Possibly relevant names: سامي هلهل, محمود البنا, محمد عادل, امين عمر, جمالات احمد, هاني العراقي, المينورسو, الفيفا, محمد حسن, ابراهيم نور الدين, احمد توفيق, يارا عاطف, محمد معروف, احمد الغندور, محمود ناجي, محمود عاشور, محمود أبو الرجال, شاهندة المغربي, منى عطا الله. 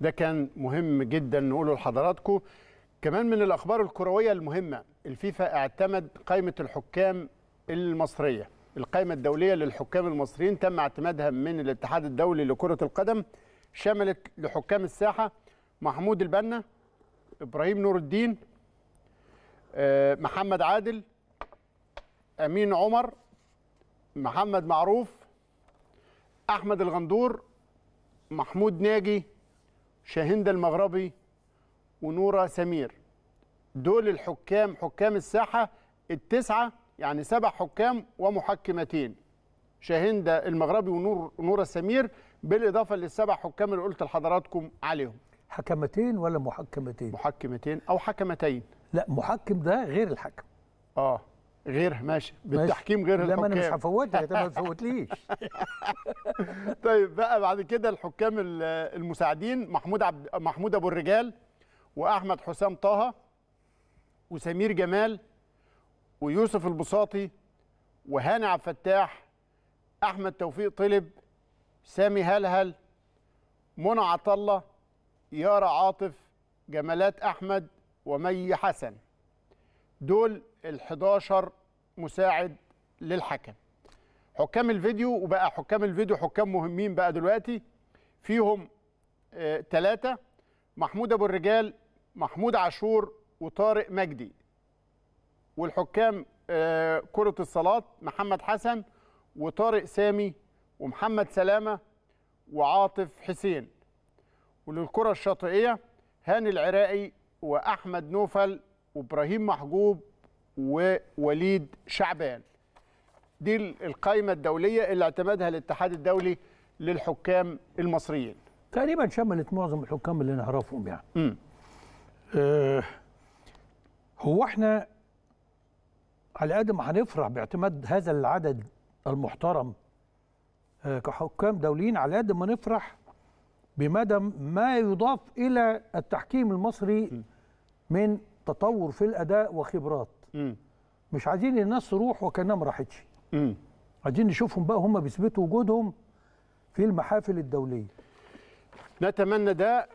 ده كان مهم جدا نقوله لحضراتكم. كمان من الأخبار الكروية المهمة، الفيفا اعتمد قائمة الحكام المصرية، القائمة الدولية للحكام المصريين تم اعتمادها من الاتحاد الدولي لكرة القدم، شملت لحكام الساحة محمود البنا، ابراهيم نور الدين، محمد عادل، امين عمر، محمد معروف، احمد الغندور، محمود ناجي، شاهندة المغربي ونورة سمير. دول الحكام، حكام الساحة التسعة، يعني 7 حكام ومحكمتين، شاهندة المغربي ونورة سمير، بالإضافة لل7 حكام اللي قلت لحضراتكم عليهم. حكمتين ولا محكمتين؟ محكمتين أو حكمتين. لا، محكم ده غير الحكم. غير، ماشي، بالتحكيم غير الحكام. لا، ما انا مش هفوتك، ما تفوتليش. طيب بقى بعد كده الحكام المساعدين، محمود أبو الرجال، وأحمد حسام طه، وسمير جمال، ويوسف البساطي، وهاني عبد الفتاح، احمد توفيق طلب، سامي هلهل، منى عطا الله، يارا عاطف، جمالات احمد، ومي حسن. دول ال11 مساعد للحكم. حكام الفيديو، وبقى حكام الفيديو حكام مهمين بقى دلوقتي، فيهم 3، محمود ابو الرجال، محمود عاشور، وطارق مجدي. والحكام كرة الصالات، محمد حسن، وطارق سامي، ومحمد سلامة، وعاطف حسين. وللكرة الشاطئية، هاني العراقي، وأحمد نوفل، وإبراهيم محجوب، ووليد شعبان. دي القائمة الدولية اللي اعتمدها الاتحاد الدولي للحكام المصريين. تقريبا شملت معظم الحكام اللي نعرفهم يعني. هو احنا على قد ما هنفرح باعتماد هذا العدد المحترم كحكام دوليين، على قد ما نفرح بمدى ما يضاف إلى التحكيم المصري من تطور في الأداء وخبرات. مش عايزين الناس تروح وكأنها ما راحتش، عايزين نشوفهم بقى هم بيثبتوا وجودهم في المحافل الدولية. نتمنى ده.